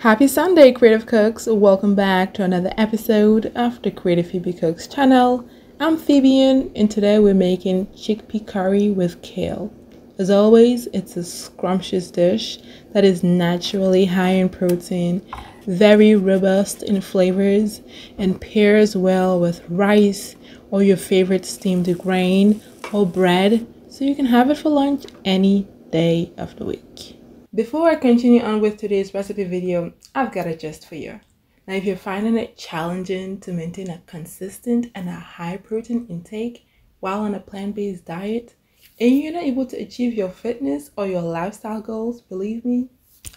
Happy Sunday, Creative Cooks. Welcome back to another episode of the Creative Phoebe Cooks channel. I'm Phoebe, and today we're making chickpea curry with kale. As always, it's a scrumptious dish that is naturally high in protein, very robust in flavors, and pairs well with rice or your favorite steamed grain or bread, so you can have it for lunch any day of the week. Before I continue on with today's recipe video, I've got a gist for you. Now, if you're finding it challenging to maintain a consistent and a high protein intake while on a plant-based diet, and you're not able to achieve your fitness or your lifestyle goals, believe me,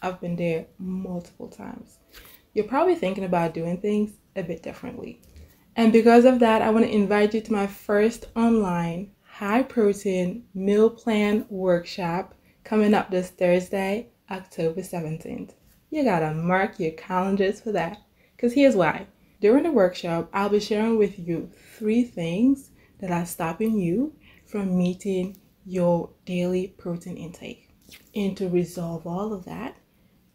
I've been there multiple times. You're probably thinking about doing things a bit differently. And because of that, I want to invite you to my first online high-protein meal plan workshop coming up this Thursday, October 17th. You gotta mark your calendars for that, because here's why. During the workshop, I'll be sharing with you 3 things that are stopping you from meeting your daily protein intake. And to resolve all of that,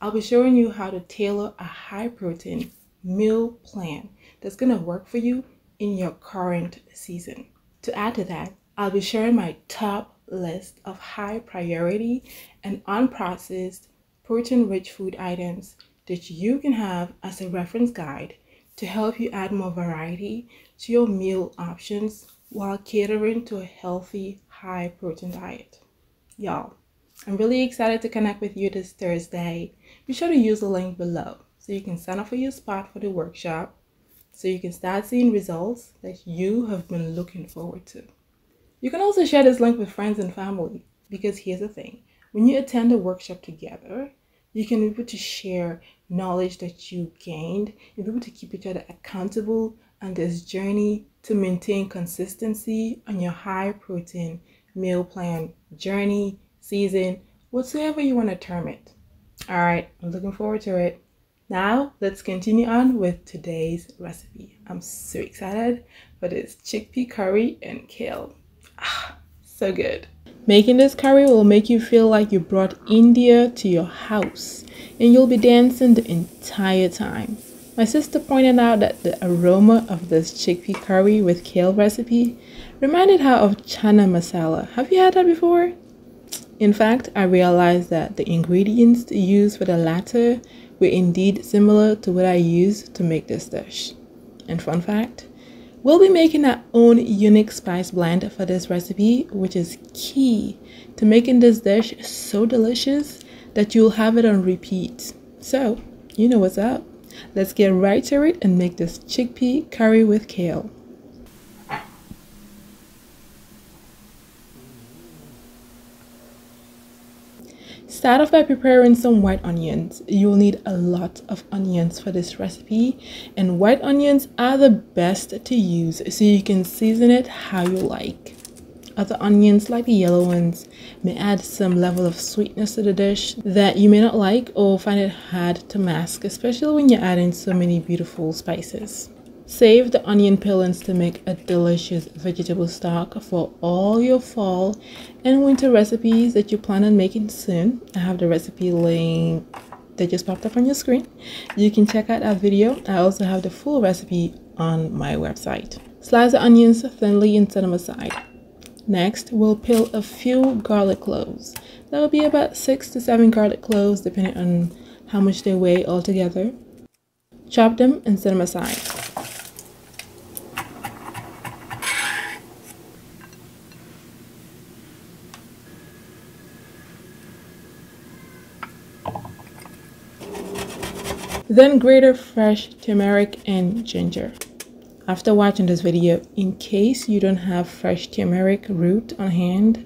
I'll be showing you how to tailor a high-protein meal plan that's gonna work for you in your current season. To add to that, I'll be sharing my top list of high priority and unprocessed protein-rich food items that you can have as a reference guide to help you add more variety to your meal options while catering to a healthy, high-protein diet. Y'all, I'm really excited to connect with you this Thursday. Be sure to use the link below so you can sign up for your spot for the workshop, so you can start seeing results that you have been looking forward to. You can also share this link with friends and family, because here's the thing. When you attend a workshop together, you can be able to share knowledge that you gained, and be able to keep each other accountable on this journey to maintain consistency on your high-protein meal plan journey, season, whatsoever you want to term it. All right, I'm looking forward to it. Now, let's continue on with today's recipe. I'm so excited for this chickpea curry and kale. Ah, so good. Making this curry will make you feel like you brought India to your house, and you'll be dancing the entire time. My sister pointed out that the aroma of this chickpea curry with kale recipe reminded her of chana masala. Have you had that before? In fact, I realized that the ingredients used for the latter were indeed similar to what I used to make this dish. And fun fact, we'll be making our own unique spice blend for this recipe, which is key to making this dish so delicious that you'll have it on repeat. So, you know what's up. Let's get right to it and make this chickpea curry with kale. Start off by preparing some white onions. You'll need a lot of onions for this recipe, and white onions are the best to use, so you can season it how you like. Other onions, like the yellow ones, may add some level of sweetness to the dish that you may not like or find it hard to mask, especially when you're adding so many beautiful spices. Save the onion peelings to make a delicious vegetable stock for all your fall and winter recipes that you plan on making soon. I have the recipe link that just popped up on your screen. You can check out that video. I also have the full recipe on my website. Slice the onions thinly and set them aside. Next, we'll peel a few garlic cloves. That will be about 6 to 7 garlic cloves, depending on how much they weigh altogether. Chop them and set them aside. Then grate fresh turmeric and ginger. After watching this video, in case you don't have fresh turmeric root on hand,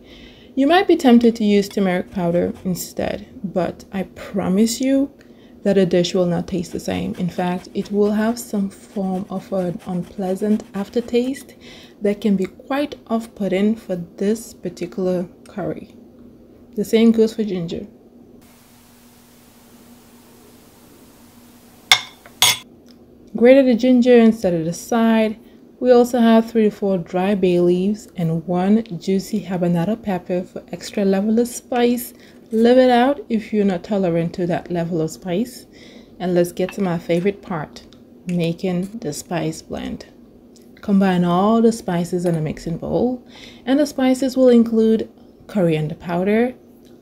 you might be tempted to use turmeric powder instead, but I promise you that the dish will not taste the same. In fact, it will have some form of an unpleasant aftertaste that can be quite off-putting for this particular curry. The same goes for ginger. Grated the ginger and set it aside. We also have 3 to 4 dry bay leaves and 1 juicy habanero pepper for extra level of spice. Leave it out if you're not tolerant to that level of spice. And let's get to my favorite part, making the spice blend. Combine all the spices in a mixing bowl, and the spices will include coriander powder,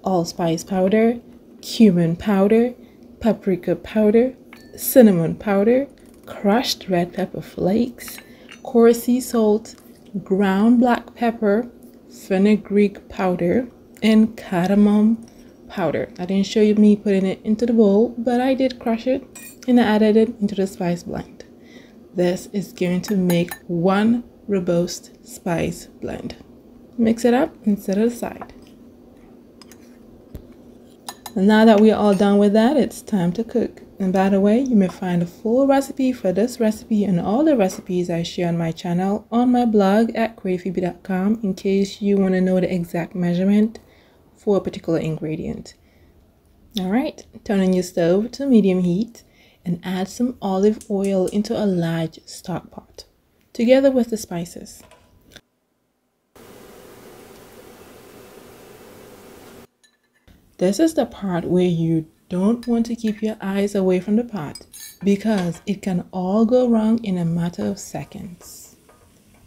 allspice powder, cumin powder, paprika powder, cinnamon powder, crushed red pepper flakes, coarse sea salt, ground black pepper, fenugreek powder, and cardamom powder. I didn't show you me putting it into the bowl, but I did crush it and I added it into the spice blend. This is going to make one robust spice blend. Mix it up and set it aside. And now that we are all done with that, it's time to cook. And by the way, you may find a full recipe for this recipe and all the recipes I share on my channel on my blog at creativephebe.com in case you want to know the exact measurement for a particular ingredient. Alright, turn on your stove to medium heat and add some olive oil into a large stock pot, together with the spices. This is the part where you don't want to keep your eyes away from the pot because it can all go wrong in a matter of seconds.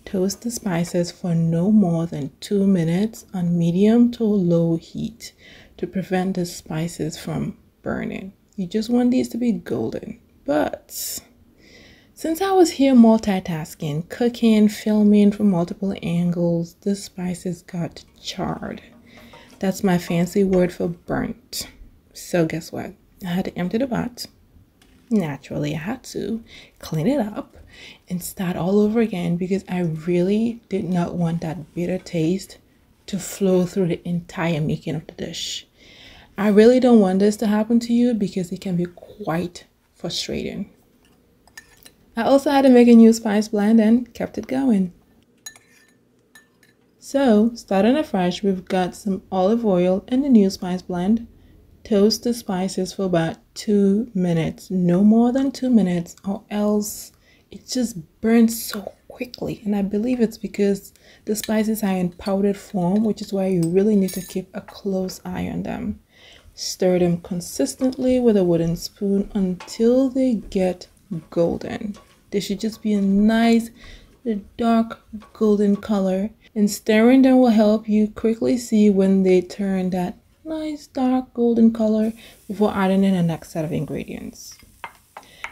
Toast the spices for no more than 2 minutes on medium to low heat to prevent the spices from burning. You just want these to be golden. But since I was here multitasking, cooking, filming from multiple angles, the spices got charred. That's my fancy word for burnt. So guess what? I had to empty the pot. Naturally, I had to clean it up and start all over again because I really did not want that bitter taste to flow through the entire making of the dish. I really don't want this to happen to you because it can be quite frustrating. I also had to make a new spice blend and kept it going. So, starting afresh, we've got some olive oil and the new spice blend. Toast the spices for about 2 minutes, no more than 2 minutes, or else it just burns so quickly. And I believe it's because the spices are in powdered form, which is why you really need to keep a close eye on them. Stir them consistently with a wooden spoon until they get golden. They should just be a nice dark golden color, and stirring them will help you quickly see when they turn that nice dark golden color before adding in the next set of ingredients.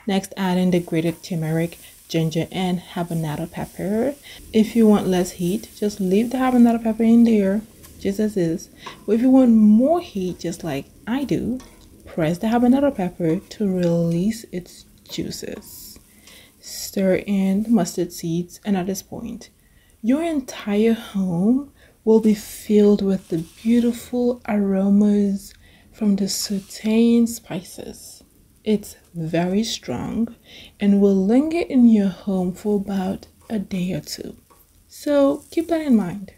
Next, add in the grated turmeric, ginger, and habanero pepper. If you want less heat, just leave the habanero pepper in there just as is. But if you want more heat, just like I do, press the habanero pepper to release its juices. Stir in the mustard seeds, and at this point, your entire home will be filled with the beautiful aromas from the sauteing spices. It's very strong and will linger in your home for about a day or two. So keep that in mind.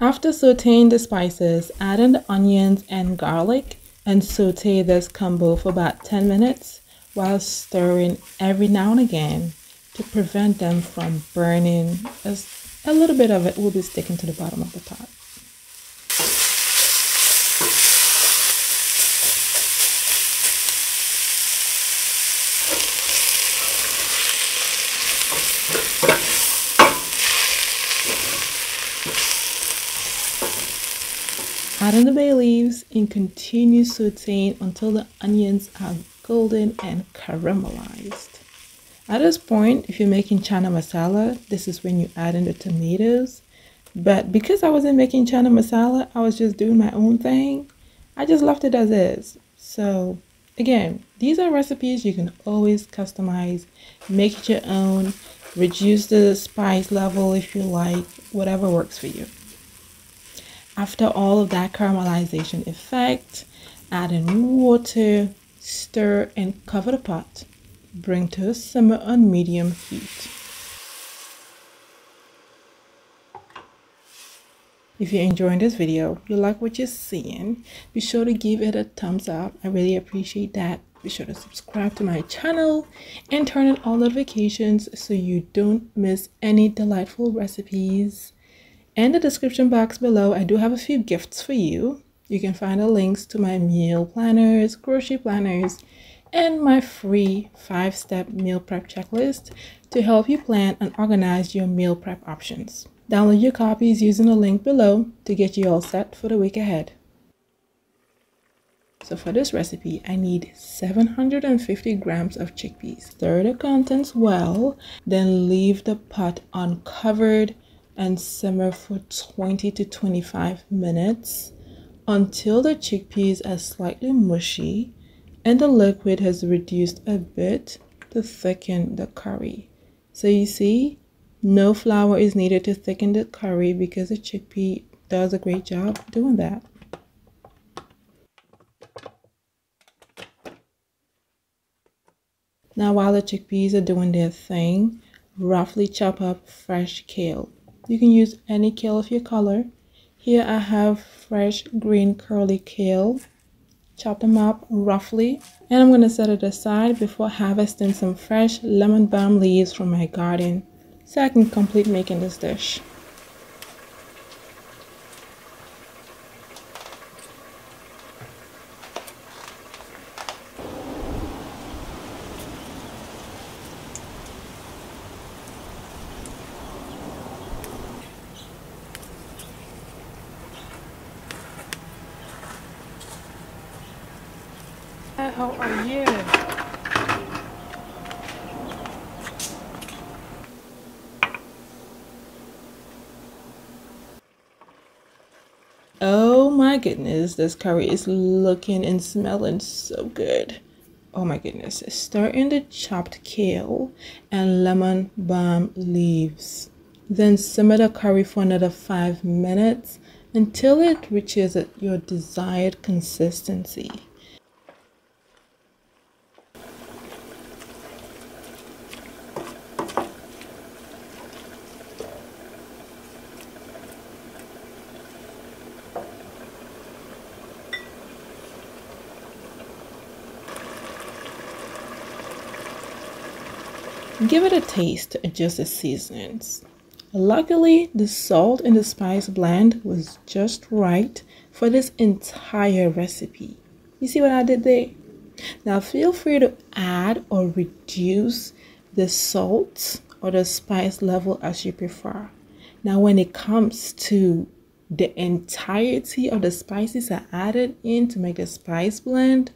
After sauteing the spices, add in the onions and garlic and saute this combo for about 10 minutes while stirring every now and again to prevent them from burning, as a little bit of it will be sticking to the bottom of the pot. Add in the bay leaves and continue sauteing until the onions are golden and caramelized. At this point, if you're making chana masala, this is when you add in the tomatoes. But because I wasn't making chana masala, I was just doing my own thing, I just left it as is. So again, these are recipes you can always customize, make it your own, reduce the spice level if you like, whatever works for you. After all of that caramelization effect, add in water, stir, and cover the pot. Bring to a simmer on medium heat. If you're enjoying this video, you like what you're seeing, be sure to give it a thumbs up. I really appreciate that. Be sure to subscribe to my channel and turn on all notifications so you don't miss any delightful recipes. In the description box below, I do have a few gifts for you. You can find the links to my meal planners, grocery planners, and my free 5-step meal prep checklist to help you plan and organize your meal prep options. Download your copies using the link below to get you all set for the week ahead. So for this recipe, I need 750 grams of chickpeas. Stir the contents well, then leave the pot uncovered and simmer for 20 to 25 minutes until the chickpeas are slightly mushy and the liquid has reduced a bit to thicken the curry. So you see, no flour is needed to thicken the curry because the chickpea does a great job doing that. Now while the chickpeas are doing their thing, roughly chop up fresh kale. You can use any kale of your color. Here I have fresh green curly kale. Chop them up roughly, and I'm going to set it aside before harvesting some fresh lemon balm leaves from my garden so I can complete making this dish. How are you? Oh my goodness, this curry is looking and smelling so good. Oh my goodness. Stir in the chopped kale and lemon balm leaves. Then simmer the curry for another 5 minutes until it reaches your desired consistency. Give it a taste to adjust the seasonings. Luckily, the salt and the spice blend was just right for this entire recipe. You see what I did there? Now feel free to add or reduce the salt or the spice level as you prefer. Now when it comes to the entirety of the spices are added in to make a spice blend,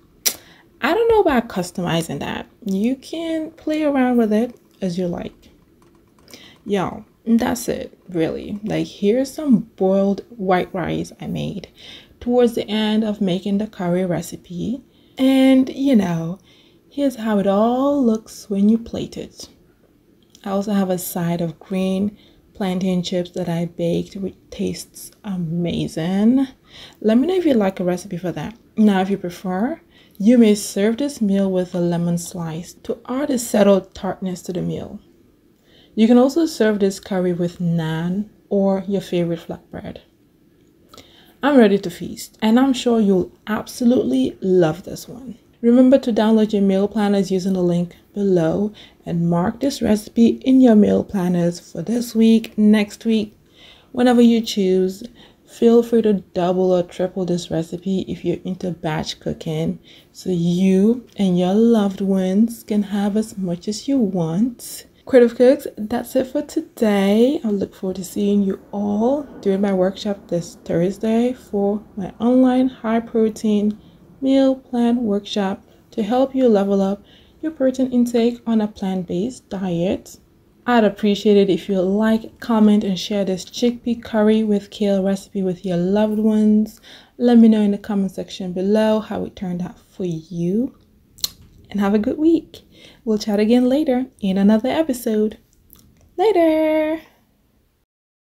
I don't know about customizing that. You can play around with it as you like. Y'all, that's it, really. Like, here's some boiled white rice I made towards the end of making the curry recipe. And, you know, here's how it all looks when you plate it. I also have a side of green plantain chips that I baked, which tastes amazing. Let me know if you'd like a recipe for that. Now, if you prefer, you may serve this meal with a lemon slice to add a settled tartness to the meal. You can also serve this curry with naan or your favorite flatbread. I'm ready to feast, and I'm sure you'll absolutely love this one. Remember to download your meal planners using the link below and mark this recipe in your meal planners for this week, next week, whenever you choose. Feel free to double or triple this recipe if you're into batch cooking, so you and your loved ones can have as much as you want. Creative Cooks, that's it for today. I look forward to seeing you all during my workshop this Thursday for my online high-protein meal plan workshop to help you level up your protein intake on a plant-based diet. I'd appreciate it if you like, comment, and share this chickpea curry with kale recipe with your loved ones. Let me know in the comment section below how it turned out for you. And have a good week. We'll chat again later in another episode. Later!